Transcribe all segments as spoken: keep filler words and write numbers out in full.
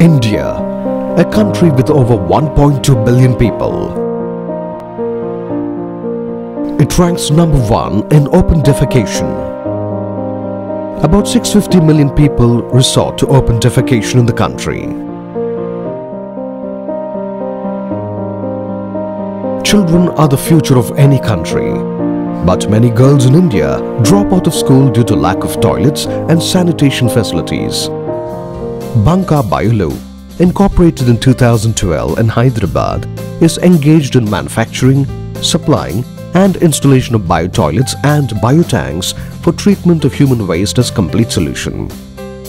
India, a country with over one point two billion people. It ranks number one in open defecation. About six hundred fifty million people resort to open defecation in the country. Children are the future of any country. But many girls in India drop out of school due to lack of toilets and sanitation facilities. Banka BioLoo, incorporated in two thousand twelve in Hyderabad, is engaged in manufacturing, supplying, and installation of bio-toilets and bio-tanks for treatment of human waste as complete solution.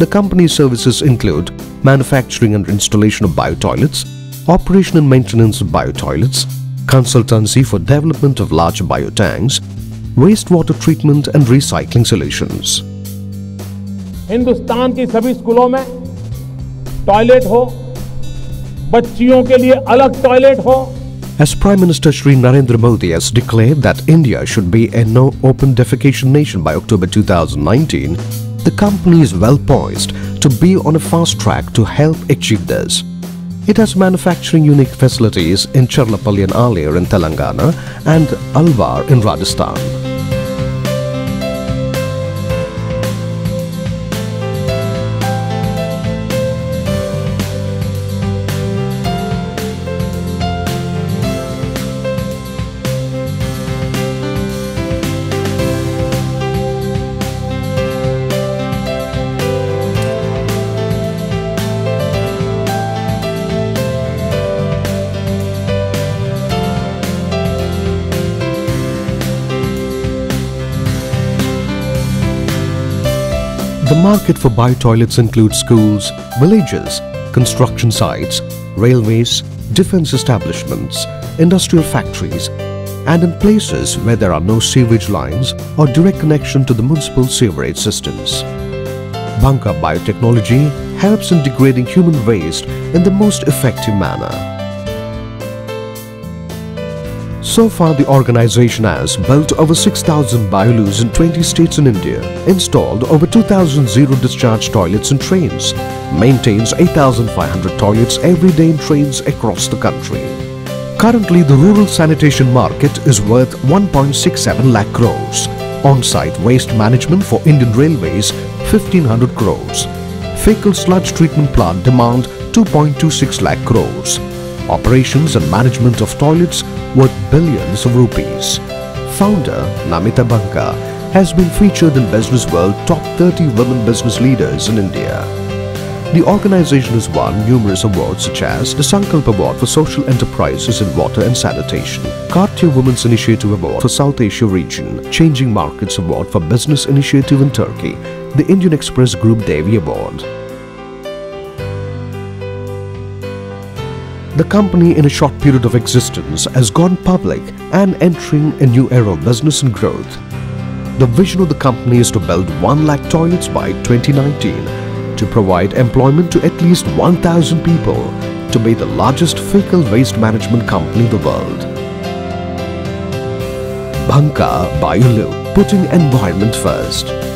The company's services include manufacturing and installation of bio-toilets, operation and maintenance of bio-toilets, consultancy for development of large bio-tanks, wastewater treatment and recycling solutions. Hindustan की सभी स्कूलों में toilet हो, बच्चियों के लिए अलग toilet हो. As Prime Minister Shri Narendra Modi has declared that India should be a no open defecation nation by October two thousand nineteen, the company is well poised to be on a fast track to help achieve this. It has manufacturing unique facilities in Charlapally and Aliar in Telangana and Alwar in Rajasthan. The market for bio-toilets includes schools, villages, construction sites, railways, defense establishments, industrial factories, and in places where there are no sewage lines or direct connection to the municipal sewerage systems. Banka Biotechnology helps in degrading human waste in the most effective manner. So far, the organization has built over six thousand BioLoos in twenty states in India, installed over two thousand zero-discharge toilets in trains, maintains eight thousand five hundred toilets every day in trains across the country. Currently, the rural sanitation market is worth one point six seven lakh crores. On-site waste management for Indian Railways, fifteen hundred crores. Fecal sludge treatment plant demand two point two six lakh crores. Operations and management of toilets worth billions of rupees. Founder Namita Banka has been featured in Business World Top thirty Women Business Leaders in India. The organization has won numerous awards such as the Sankalp Award for Social Enterprises in Water and Sanitation, Cartier Women's Initiative Award for South Asia Region, Changing Markets Award for Business Initiative in Turkey, the Indian Express Group Devi Award. The company, in a short period of existence, has gone public and entering a new era of business and growth. The vision of the company is to build one lakh toilets by twenty nineteen to provide employment to at least one thousand people, to be the largest fecal waste management company in the world. Banka BioLoo, putting environment first.